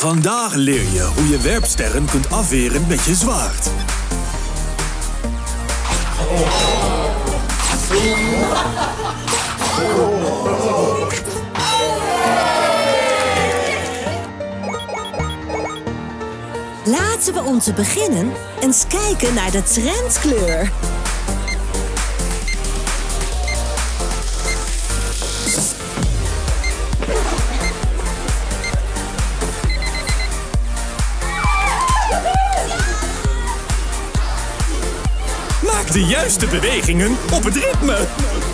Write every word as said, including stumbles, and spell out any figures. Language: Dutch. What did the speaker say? Vandaag leer je hoe je werpsterren kunt afweren met je zwaard. Laten we om te beginnen eens kijken naar de trendkleur. De juiste bewegingen op het ritme.